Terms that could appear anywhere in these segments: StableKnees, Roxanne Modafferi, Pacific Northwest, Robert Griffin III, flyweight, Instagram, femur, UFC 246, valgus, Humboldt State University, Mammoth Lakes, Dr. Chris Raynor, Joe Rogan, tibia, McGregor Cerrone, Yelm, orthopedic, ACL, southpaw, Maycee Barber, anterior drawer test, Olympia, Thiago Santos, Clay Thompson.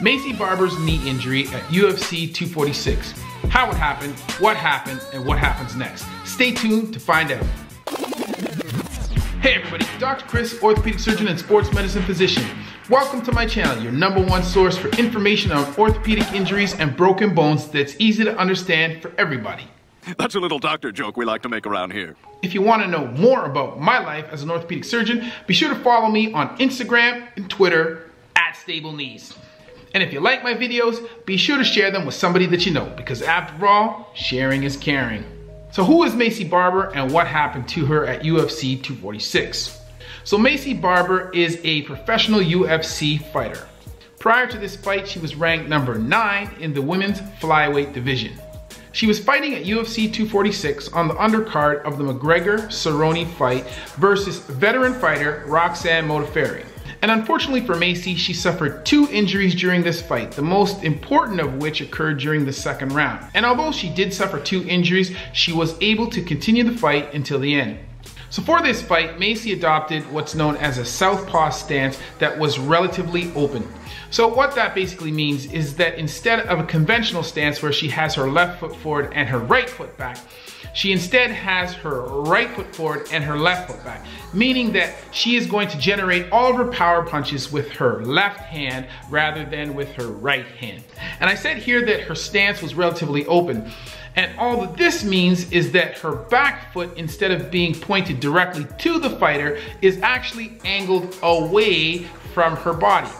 Maycee Barber's knee injury at UFC 246. How it happened, what happened, and what happens next. Stay tuned to find out. Hey everybody, Dr. Chris, orthopedic surgeon and sports medicine physician. Welcome to my channel, your #1 source for information on orthopedic injuries and broken bones that's easy to understand for everybody. That's a little doctor joke we like to make around here. If you want to know more about my life as an orthopedic surgeon, be sure to follow me on Instagram and Twitter @StableKnees. And if you like my videos, be sure to share them with somebody that you know, because after all, sharing is caring. So who is Maycee Barber and what happened to her at UFC 246? So Maycee Barber is a professional UFC fighter. Prior to this fight, she was ranked #9 in the women's flyweight division. She was fighting at UFC 246 on the undercard of the McGregor Cerrone fight versus veteran fighter Roxanne Modafferi. And unfortunately for Maycee, she suffered 2 injuries during this fight, the most important of which occurred during the second round. And although she did suffer 2 injuries, she was able to continue the fight until the end. So for this fight, Maycee adopted what's known as a southpaw stance that was relatively open. So what that basically means is that instead of a conventional stance where she has her left foot forward and her right foot back, she instead has her right foot forward and her left foot back, meaning that she is going to generate all of her power punches with her left hand rather than with her right hand. And I said here that her stance was relatively open. And all that this means is that her back foot, instead of being pointed directly to the fighter, is actually angled away from her body.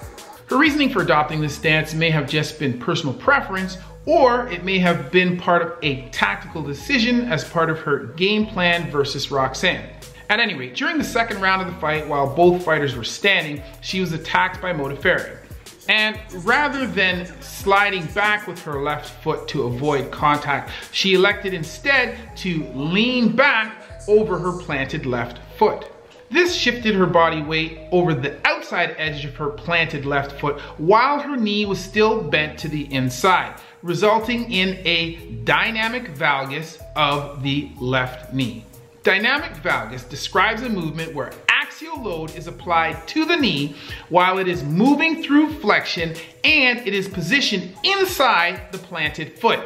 Her reasoning for adopting this stance may have just been personal preference, or it may have been part of a tactical decision as part of her game plan versus Roxanne. At any rate, during the second round of the fight, while both fighters were standing, she was attacked by Modafferi. And rather than sliding back with her left foot to avoid contact, she elected instead to lean back over her planted left foot. This shifted her body weight over the outside edge of her planted left foot while her knee was still bent to the inside, resulting in a dynamic valgus of the left knee. Dynamic valgus describes a movement where axial load is applied to the knee while it is moving through flexion and it is positioned inside the planted foot.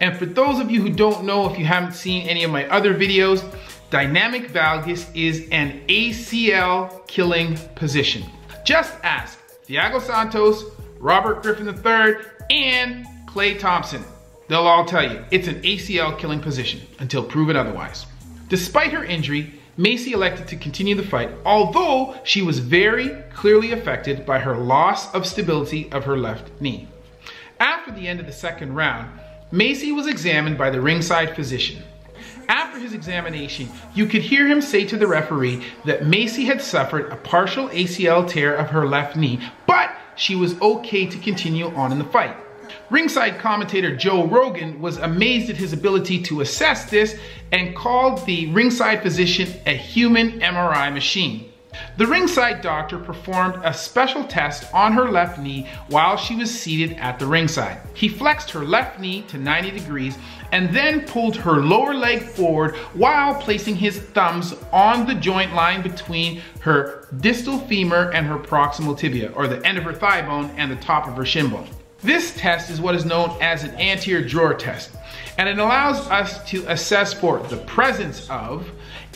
And for those of you who don't know, if you haven't seen any of my other videos, dynamic valgus is an ACL killing position. Just ask Thiago Santos, Robert Griffin III, and Clay Thompson. They'll all tell you it's an ACL killing position until proven otherwise. Despite her injury, Maycee elected to continue the fight, although she was very clearly affected by her loss of stability of her left knee. After the end of the second round, Maycee was examined by the ringside physician. After his examination, you could hear him say to the referee that Maycee had suffered a partial ACL tear of her left knee, but she was okay to continue on in the fight. Ringside commentator Joe Rogan was amazed at his ability to assess this and called the ringside physician a human MRI machine. The ringside doctor performed a special test on her left knee while she was seated at the ringside. He flexed her left knee to 90 degrees and then pulled her lower leg forward while placing his thumbs on the joint line between her distal femur and her proximal tibia, or the end of her thigh bone and the top of her shin bone. This test is what is known as an anterior drawer test, and it allows us to assess for the presence of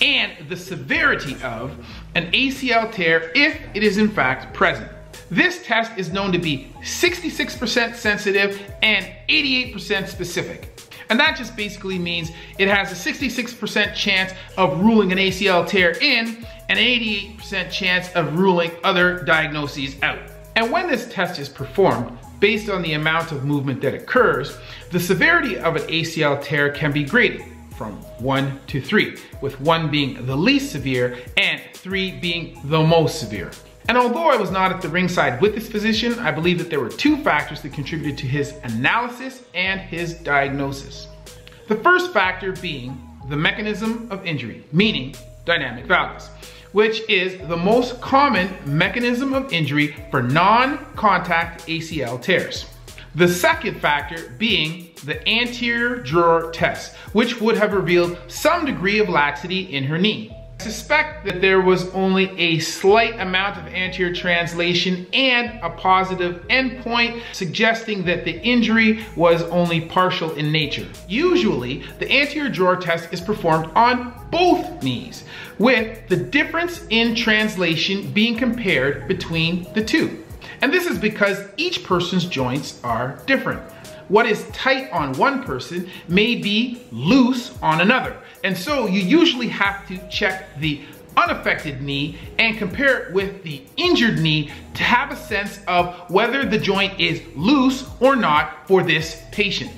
and the severity of an ACL tear if it is in fact present. This test is known to be 66% sensitive and 88% specific. And that just basically means it has a 66% chance of ruling an ACL tear in and an 88% chance of ruling other diagnoses out. And when this test is performed, based on the amount of movement that occurs, the severity of an ACL tear can be graded from 1 to 3, with 1 being the least severe and 3 being the most severe. And although I was not at the ringside with this physician, I believe that there were 2 factors that contributed to his analysis and his diagnosis. The first factor being the mechanism of injury, meaning dynamic valgus, which is the most common mechanism of injury for non-contact ACL tears. The second factor being the anterior drawer test, which would have revealed some degree of laxity in her knee. suspect that there was only a slight amount of anterior translation and a positive endpoint, suggesting that the injury was only partial in nature. Usually, the anterior drawer test is performed on both knees, with the difference in translation being compared between the two. And this is because each person's joints are different. What is tight on one person may be loose on another. And so you usually have to check the unaffected knee and compare it with the injured knee to have a sense of whether the joint is loose or not for this patient.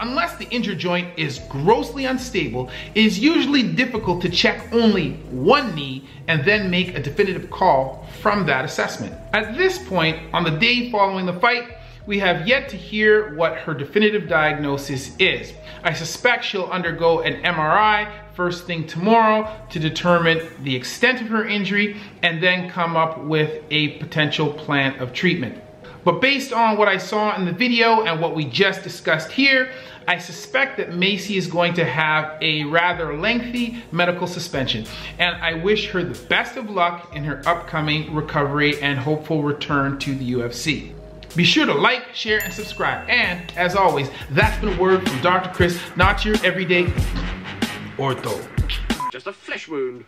Unless the injured joint is grossly unstable, it is usually difficult to check only one knee and then make a definitive call from that assessment. At this point, on the day following the fight, we have yet to hear what her definitive diagnosis is. I suspect she'll undergo an MRI first thing tomorrow to determine the extent of her injury and then come up with a potential plan of treatment. But based on what I saw in the video and what we just discussed here, I suspect that Maycee is going to have a rather lengthy medical suspension, and I wish her the best of luck in her upcoming recovery and hopeful return to the UFC. Be sure to like, share, and subscribe. And as always, that's been a word from Dr. Chris, not your everyday ortho. Just a flesh wound.